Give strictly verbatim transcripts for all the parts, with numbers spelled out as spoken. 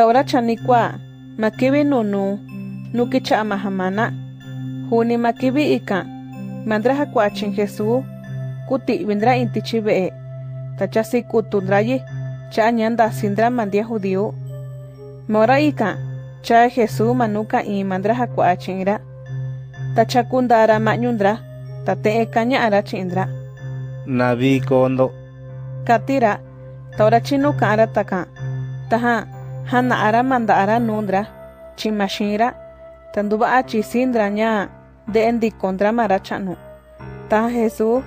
Taura chanikwa makibi nunu nuki cha amahamana huni makibi ika mandraha kuachin Jesús kuti vendra inti chibe tachasi kutundrayi cha nyanda sindra mandia judío mora ika cha Jesús manuka i mandraha kuachinra tachakundara manyundra tate ekanya arachindra nabi kondo katira taura chinuka arataka taha hana ara manda ara nundra chimashinra tanduba achi sindra nya de endi kondra marachanu ta Jesús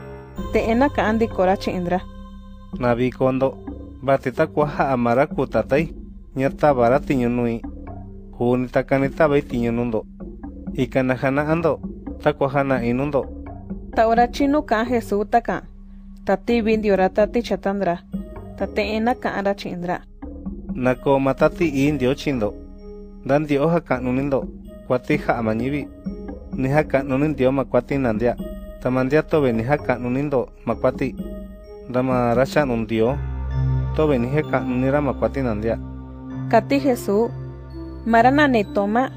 te enaka andi korachi indra nabi kondo batita kuaha amara kutatai nyata barati nyunui hunita kanita baiti nyunundo ikanahana ando takuahana inundo taurachi nuka Jesús taka tati bindiorata chatandra tate enaka arachi indra nako matati indio chindo dandi oha kanunindo kwatiha amanyibi niha kanunindio makwati nandia tamandia tobe niha kanunindo makwati dama rasha nundio tobe niha kanunira makwati nandia kati Jesús marana netoma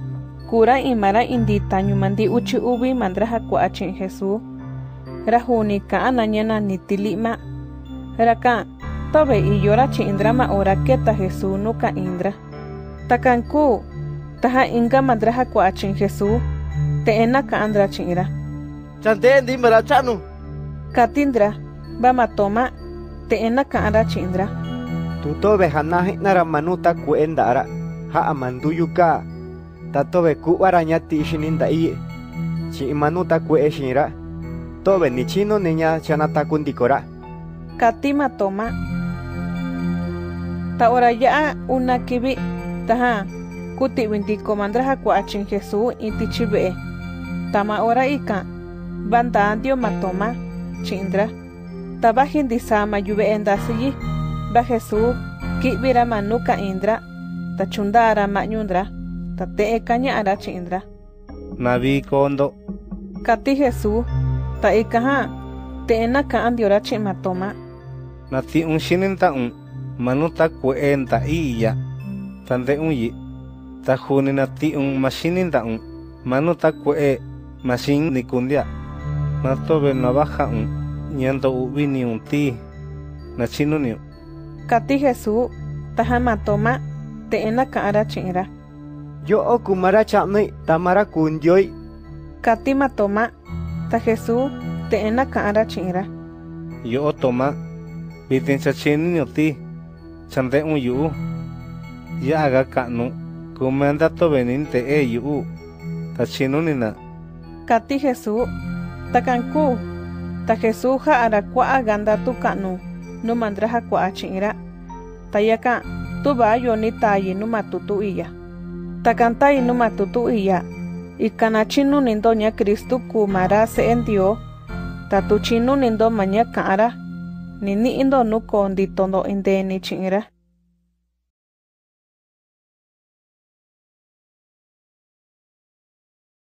kura imara indi tanyumandi uchi ubi mandraha kuachin Jesús rahuni ka ananyana nitilima raka tobe iyora chindra ma ora keta Jesús nuka indra takanku taha inga mandraha kuachin Jesús te enaka andra chingira chande di marachanu katindra bama toma te enaka andra chindra tutobe hanahi naramanuta kuenda ara ha amanduyuka tatobe kuwaranyati shininda iye chi manuta kueshinira tobe nichino niña chanata kundikora katima toma ta ora ya una kibi taha kuti windiko mandraha kuachin Jesús inti chibe tama ora ika banta andio matoma chindra tabahin disama yube endasiyi ba Jesús kibira manuka indra tachundara manyundra tate ekanya ara chindra nabi kondo kati Jesús ta ikaha te enaka andiora chimatoma nati unshininta un manuta kuenta iya tande unyi tahuni nati un mashininta un manuta kue mashin nikundia natobe navaja un ñando ubini un ti nachinuniu kati Jesús tahama toma te enaka ara chinra yo okumara chamni tamara kundyoi kati matoma ta Jesús te enaka ara chinra yo toma bitin chachini ti chande un yu ya aga kanu kumanda to beninte e yu tachinunina kati Jesús takanku ta Jesús ha ara kwa aganda tu kanu no mandraha kwa achinra tayaka tuba yonita yinu matutu iya takanta yinu matutu iya ikanachinu nindo nya Kristu kumara se endio tatuchinu nindo manya kara nini indo nuko nditondo indeni chingira